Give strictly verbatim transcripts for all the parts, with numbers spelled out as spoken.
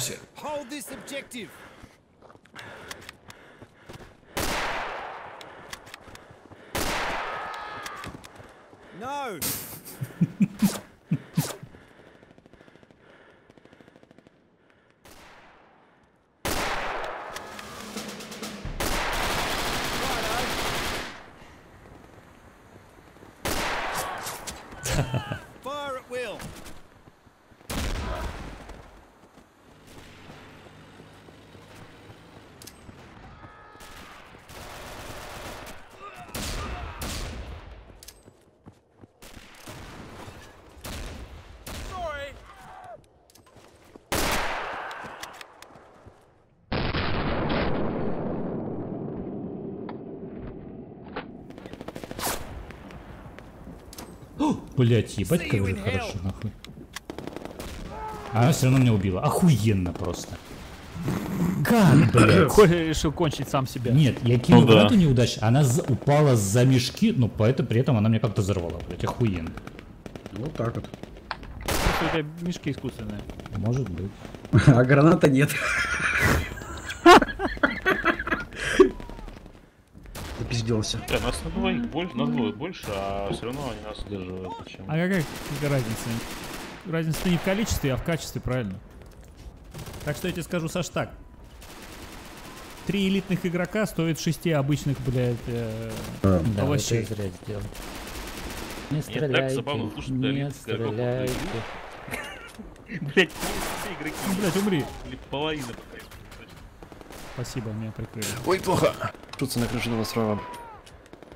курсе. Блять, ебать, как же хорошо, нахуй. А она все равно меня убила. Охуенно просто. Как, блядь? Коля решил кончить сам себя. Нет, я кинул ну, эту да. неудачу, она упала за мешки, но поэтому, при этом она меня как-то взорвала, блядь, охуенно. Вот так вот. У тебя мешки искусственные. Может быть. А граната нет. Да, нас на двоих больше, на двоих больше, а все равно они нас удерживают. Почему? А какая разница? Разница не в количестве, а в качестве, правильно? Так что я тебе скажу, Саш, так. Три элитных игрока стоят шести обычных, блядь, э, а, овощей. Да, это не стреляйте, так забавно, слушай, не стреляйте. Блядь, все игроки. Блядь, умри. Половина пока. Спасибо, меня прикрыли. Ой, плохо. Шутся на крыше до острова.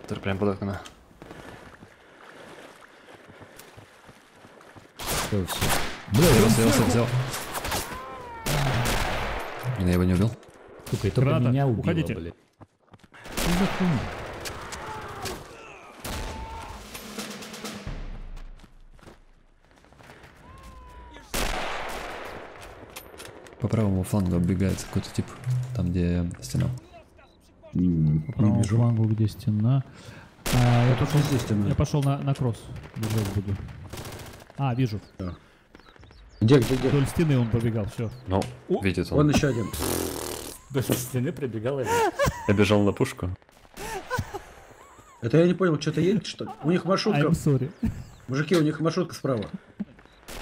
Который прям под окна. Бля, я взялся, взял. Я его не убил. Сука, это меня убило, уходите. Блядь. По правому флангу оббегается какой-то тип, там где стена. По правому флангу, где стена. А, я, я, пошел, здесь стена. Я пошел на, на кросс. Буду. А, вижу. Да. Где, где, где? Вдоль стены он пробегал, все. Ну, О, видит он. Он еще один. Вдоль стены пробегал. Я бежал на пушку. Это я не понял, что-то едет, что ли? У них маршрутка. Мужики, у них маршрутка справа.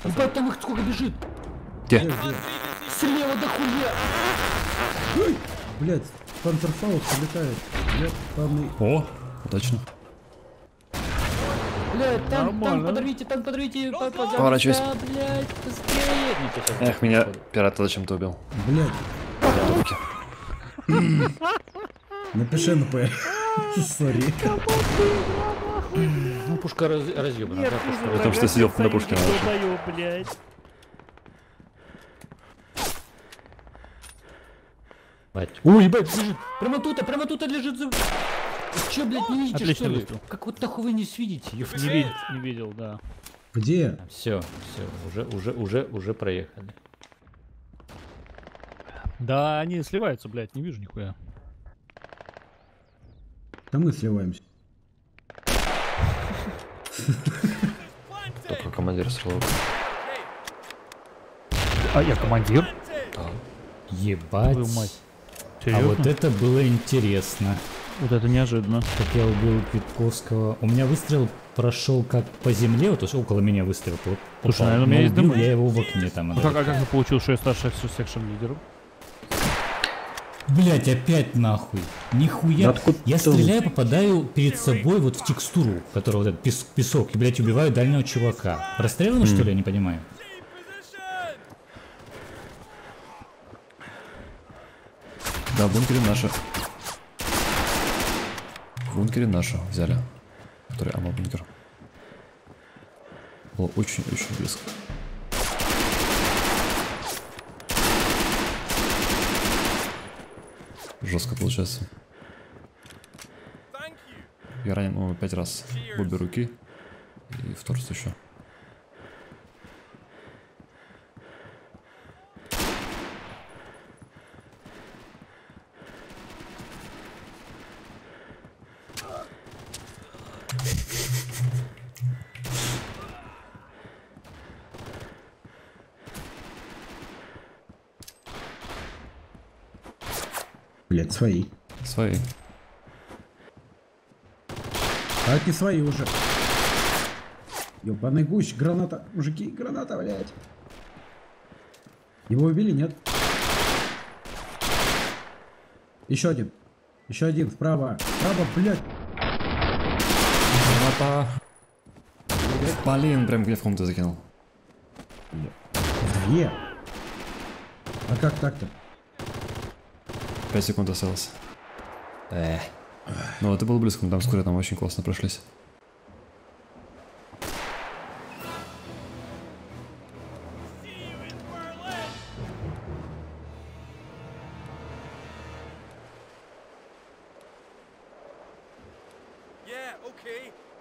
Ебать, там их сколько бежит. Где? Где? Слева до хуя! Блять, панцерфаус летает. Блять, паны. О, точно. Блять, там, там подорвите, там подорвите, поворачивайся. Блять, быстрее. Эх, меня пират зачем-то убил. Блять. Напиши эн пэ. Сори. Ну, пушка разъебана. Потому что сидел на пушке. Бать. Ой, ебать, лежит. Прямо тут, а прямо тут лежит. Че, блядь, не видите, отлично, что ли? Выстрел. Как вот нахуй вы не свидите? Не видел, не видел, да. Где? Все, все, уже, уже, уже, уже проехали. Да, они сливаются, блядь, не вижу нихуя. Да мы сливаемся. Только командир срывал. А я командир? Да. Ебать. Серьезно? А вот это было интересно. Вот это неожиданно. Как я убил Квитковского. У меня выстрел прошел как по земле, вот, то есть около меня выстрел. Вот, слушай, попал. Наверное, у меня есть дым. Я его в окне там. А как, а как ты получил, что я старший секшн лидеров? Блять, опять нахуй. Нихуя. Я стреляю, попадаю перед собой вот в текстуру, которая вот этот пес, песок. И, блять, убиваю дальнего чувака. Расстреляно, что ли, я не понимаю? Да, бункеры наши. Бункеры наши взяли. Который амал бункер. Было очень-очень близко. Жестко получается. Я ранен его пять раз. В обе руки. И в торс еще. Блядь, свои. Свои. А это не свои уже. Ёбаный гусь, граната. Мужики, граната, блядь. Его убили, нет? Еще один. Еще один, справа. Справа, блядь. Граната. Блин, прям глифом ты закинул. Две. А как так-то? Пять секунд осталось. Э. Ну, это было близко, но там скоро там очень классно прошлись. Yeah, okay.